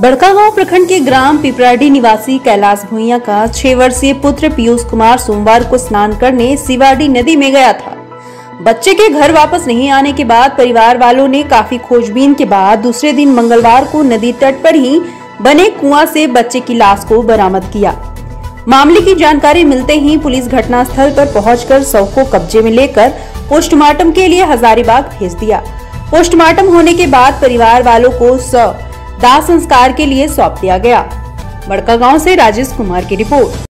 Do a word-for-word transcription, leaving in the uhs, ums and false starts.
बड़कागांव प्रखंड के ग्राम पिपराडी निवासी कैलाश भोया का छह वर्षीय पुत्र पीयूष कुमार सोमवार को स्नान करने सिवाडी नदी में गया था। बच्चे के घर वापस नहीं आने के बाद परिवार वालों ने काफी खोजबीन के बाद दूसरे दिन मंगलवार को नदी तट पर ही बने कुआं से बच्चे की लाश को बरामद किया। मामले की जानकारी मिलते ही पुलिस घटनास्थल पर पहुंचकर शव को कब्जे में लेकर पोस्टमार्टम के लिए हजारीबाग भेज दिया। पोस्टमार्टम होने के बाद परिवार वालों को शव दाह संस्कार के लिए सौंप दिया गया। मड़का गांव से राजेश कुमार की रिपोर्ट।